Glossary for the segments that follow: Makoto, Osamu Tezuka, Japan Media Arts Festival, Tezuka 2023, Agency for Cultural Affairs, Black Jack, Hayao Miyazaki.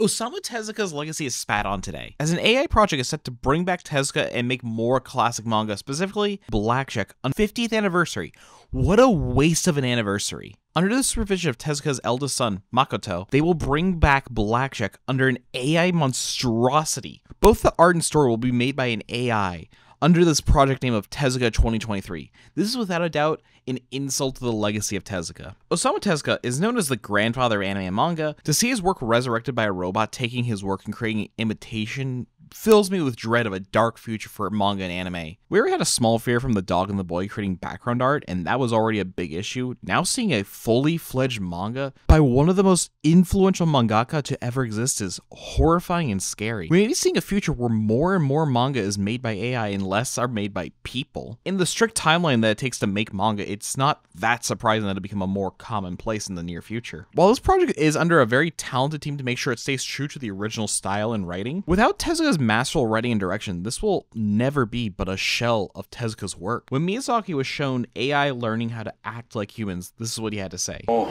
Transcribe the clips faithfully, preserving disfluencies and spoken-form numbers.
Osamu Tezuka's legacy is spat on today, as an A I project is set to bring back Tezuka and make more classic manga, specifically Black Jack, on fiftieth anniversary. What a waste of an anniversary. Under the supervision of Tezuka's eldest son, Makoto, they will bring back Black Jack under an A I monstrosity. Both the art and story will be made by an A I under this project name of Tezuka twenty twenty-three. This is without a doubt an insult to the legacy of Tezuka. Osamu Tezuka is known as the grandfather of anime and manga. To see his work resurrected by a robot taking his work and creating an imitation fills me with dread of a dark future for manga and anime. We already had a small fear from the dog and the boy creating background art, and that was already a big issue. Now seeing a fully fledged manga by one of the most influential mangaka to ever exist is horrifying and scary. We may be seeing a future where more and more manga is made by A I and less are made by people. In the strict timeline that it takes to make manga, it's not that surprising that it'll become a more commonplace in the near future. While this project is under a very talented team to make sure it stays true to the original style and writing, without Tezuka's masterful writing and direction, this will never be but a shell of Tezuka's work. When Miyazaki was shown A I learning how to act like humans, this is what he had to say. Oh,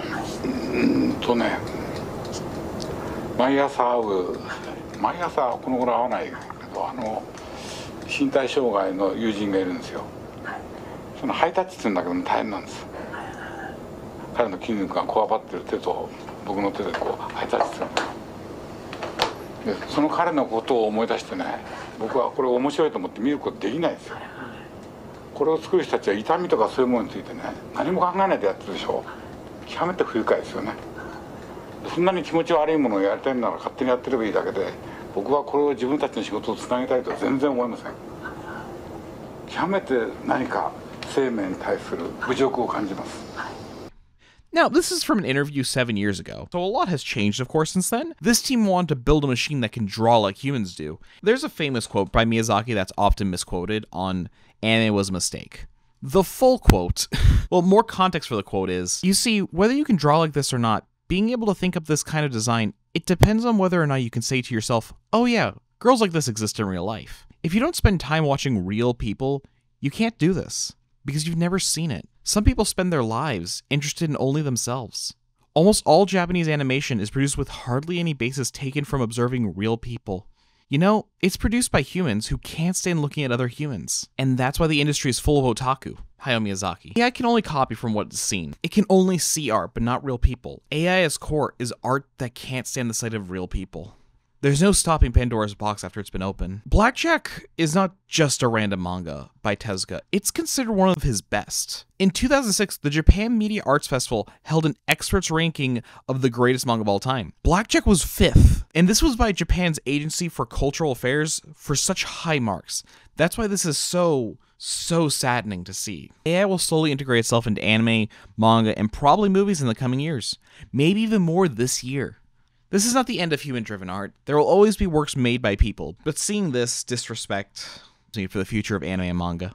Now, this is from an interview seven years ago, so a lot has changed, of course, since then. This team wanted to build a machine that can draw like humans do. There's a famous quote by Miyazaki that's often misquoted on "anime was a mistake." The full quote, well, more context for the quote is, you see, whether you can draw like this or not, being able to think up this kind of design, it depends on whether or not you can say to yourself, oh yeah, girls like this exist in real life. If you don't spend time watching real people, you can't do this, because you've never seen it. Some people spend their lives interested in only themselves. Almost all Japanese animation is produced with hardly any basis taken from observing real people. You know, it's produced by humans who can't stand looking at other humans. And that's why the industry is full of otaku. Hayao Miyazaki. A I can only copy from what is seen. It can only see art, but not real people. A I as core is art that can't stand the sight of real people. There's no stopping Pandora's box after it's been open. Black Jack is not just a random manga by Tezuka. It's considered one of his best. In two thousand six, the Japan Media Arts Festival held an experts ranking of the greatest manga of all time. Black Jack was fifth, and this was by Japan's Agency for Cultural Affairs for such high marks. That's why this is so, so saddening to see. A I will slowly integrate itself into anime, manga, and probably movies in the coming years. Maybe even more this year. This is not the end of human-driven art. There will always be works made by people, but seeing this disrespect for the future of anime and manga.